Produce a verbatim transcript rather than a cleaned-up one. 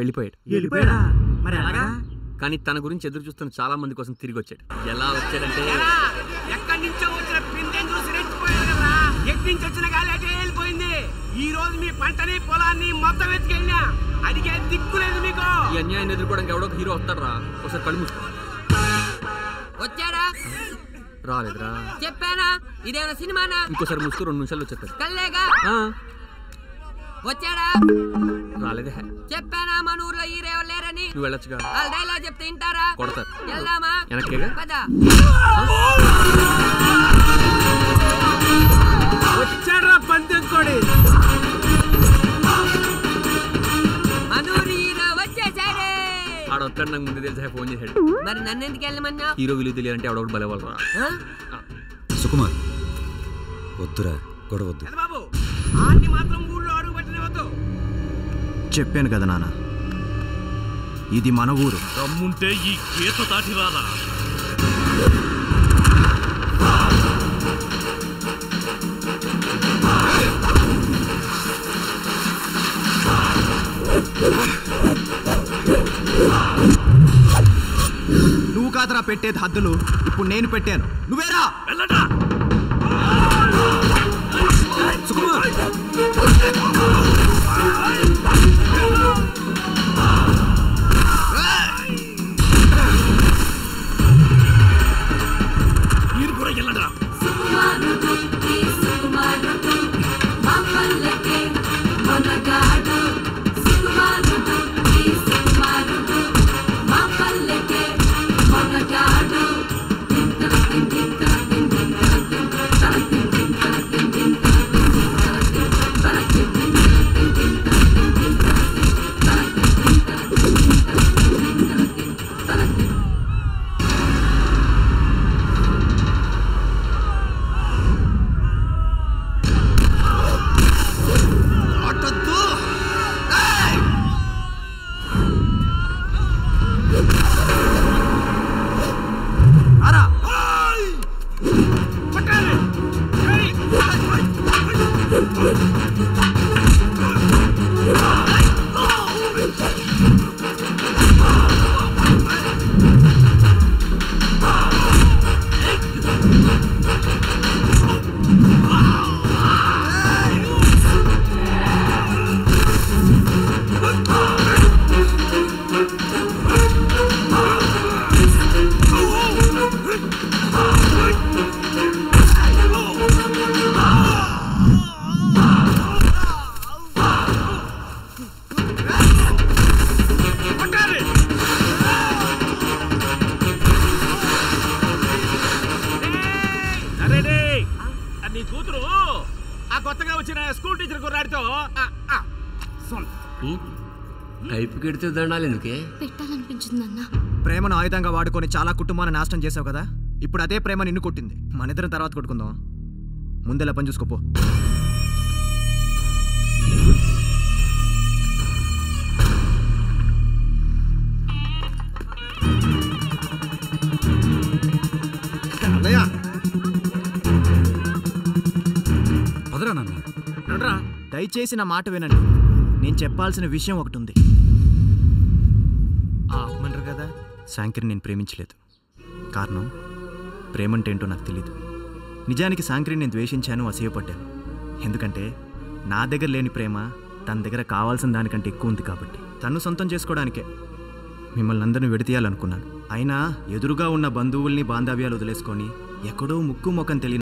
వెళ్ళిపోయాడు. వెళ్ళిపోయాడా? మరి ఎలాగా? కానీ తన గురించి ఎదురు చూస్తున్న చాలా మంది కోసం తిరిగి వచ్చాడు. ఎలా వచ్చాడంటే ఎక్కడి నుంచో వచ్చిన పిందెని చూసి రెచ్చిపోయాడు కదా. ఎక్కడి నుంచి వచ్చిన గాలి అటే వెళ్ళిపోయింది. ఈ రోజు మీ పంటని పొలాన్ని మొత్తం ఎత్తుకెళ్ళినా అడిగే దిక్కులేదు మీకు. ఈ అన్యాయాన్ని ఎదుర్కోవడానికి ఎవడో హీరో వస్తాడు రా. ఒకసారి కళ్ళు మూసుకో. వచ్చాడా? రాలేదురా. చెప్పానా ఇదేనా సినిమానా? ఇంకోసారి మూసుకు రెండు నిమిషాలు వచ్చేస్తాడు. కల్లేగా. వచ్చాడా? రాలేదే. చెప్పానా మన ఊర్లో ఈ రేవ లేరని? నువ్వు వెళ్ళొచ్చుగా. వాళ్ళ డైలాగ్ చెప్తే వింటారా? కొడతారు. వెళ్దామా? వెనక్కేగా. పదా. వచ్చారా పందెం కోడి? ఆడొస్తాడు నాకు ముందు తెలిసా ఫోన్ చేశాడు. మరి నన్ను ఎందుకు వెళ్ళమన్నా? హీరో విలువ తెలియాలంటే ఆడవాడు బలవాళ్ళు రా. సుకుమార్ వద్దురా, గొడవద్దు బాబు. ఆడిని మాత్రం ఊళ్ళో అడుగు పెట్టనివద్దు. చెప్పాను కదా నాన్న, ఇది మన ఊరు. రమ్ముంటే ఈ గీత దాటి రాదా? నువ్వు కాదరా పెట్టేది హద్దులు, ఇప్పుడు నేను పెట్టాను. నువ్వేరా వెళ్ళరా సుకుమార్. మీరు కూడా వెళ్ళరా. ప్రేమను ఆయుధంగా వాడుకొని చాలా కుటుంబాన్ని నాశనం చేసావు కదా, ఇప్పుడు అదే ప్రేమ నిన్ను కొట్టింది. మన ఇద్దరం తర్వాత కొట్టుకుందాం, ముందెలా పని చూసుకోపో. దయచేసి నా మాట వినండి, నేను చెప్పాల్సిన విషయం ఒకటి ఉంది. ఆపమంటారు కదా. శాంకరిని నేను ప్రేమించలేదు. కారణం ప్రేమంటేంటో నాకు తెలియదు. నిజానికి శాంకరిని నేను ద్వేషించాను, అసహ్యపడ్డాను. ఎందుకంటే నా దగ్గర లేని ప్రేమ తన దగ్గర కావాల్సిన దానికంటే ఎక్కువ ఉంది కాబట్టి. తను సొంతం చేసుకోవడానికే మిమ్మల్ని అందరినీ విడతీయాలనుకున్నాను. అయినా ఎదురుగా ఉన్న బంధువుల్ని బాంధవ్యాలు వదిలేసుకొని ఎక్కడో ముక్కు మొఖం తెలియని